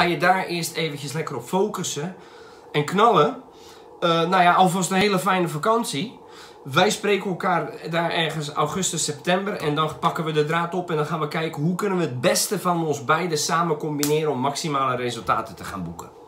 ga je daar eerst eventjes lekker op focussen en knallen. Nou ja, alvast een hele fijne vakantie. Wij spreken elkaar daar ergens augustus, september. En dan pakken we de draad op en dan gaan we kijken hoe kunnen we het beste van ons beiden samen combineren om maximale resultaten te gaan boeken.